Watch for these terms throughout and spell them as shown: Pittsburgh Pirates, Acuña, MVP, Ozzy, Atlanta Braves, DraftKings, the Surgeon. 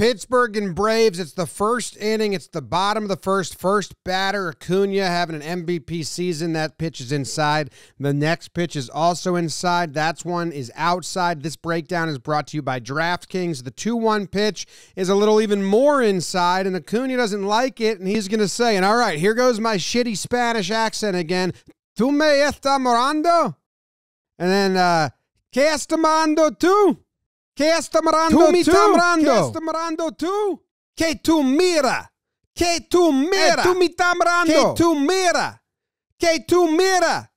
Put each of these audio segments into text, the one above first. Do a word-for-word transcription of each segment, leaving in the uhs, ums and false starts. Pittsburgh and Braves, it's the first inning. It's the bottom of the first. First batter, Acuña, having an M V P season. That pitch is inside. The next pitch is also inside. That one is outside. This breakdown is brought to you by DraftKings. The two one pitch is a little even more inside, and Acuña doesn't like it, and he's going to say, and all right, here goes my shitty Spanish accent again. ¿Tú me estás mirando? And then, uh, ¿qué estás mirando tú? Que está mirando tú, que está mirando tú, que tú mira, que tú mira, tú me está mirando, que tú mira, que tú mira.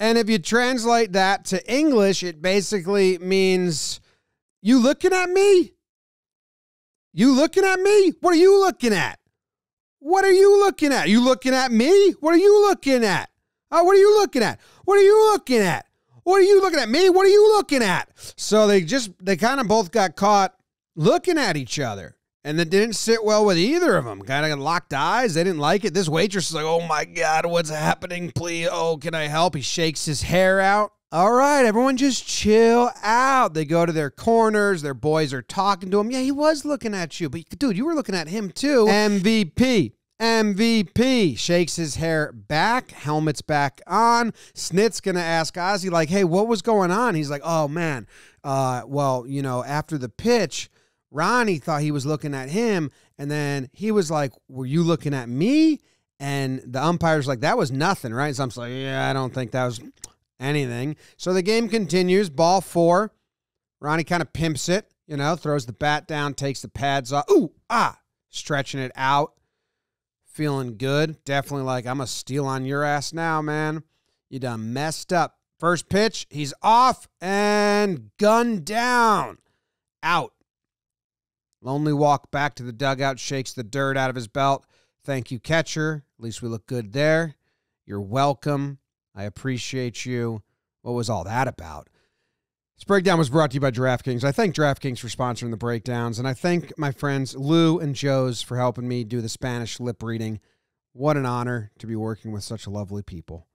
And if you translate that to English, it basically means, you looking at me? You looking at me? What are you looking at? What are you looking at? You looking at me? What are you looking at? Oh, what are you looking at? What are you looking at? What are you looking at me? What are you looking at? So they just, they kind of both got caught looking at each other, and that didn't sit well with either of them. Kind of locked eyes. They didn't like it. This waitress is like, oh my God, what's happening? Please. Oh, can I help? He shakes his hair out. All right, everyone just chill out. They go to their corners. Their boys are talking to him. Yeah, he was looking at you, but dude, you were looking at him too. M V P. M V P shakes his hair back, helmet's back on. Snit's going to ask Ozzy, like, hey, what was going on? He's like, oh, man, uh, well, you know, after the pitch, Ronnie thought he was looking at him, and then he was like, were you looking at me? And the umpire's like, that was nothing, right? So I'm like, yeah, I don't think that was anything. So the game continues, ball four. Ronnie kind of pimps it, you know, throws the bat down, takes the pads off. Ooh, ah, stretching it out. Feeling good. Definitely like, I'm going to steal on your ass now, man. You done messed up. First pitch, he's off and gunned down. Out. Lonely walk back to the dugout, shakes the dirt out of his belt. Thank you, catcher. At least we look good there. You're welcome. I appreciate you. What was all that about? This breakdown was brought to you by DraftKings. I thank DraftKings for sponsoring the breakdowns, and I thank my friends Lou and Joe's for helping me do the Spanish lip reading. What an honor to be working with such lovely people.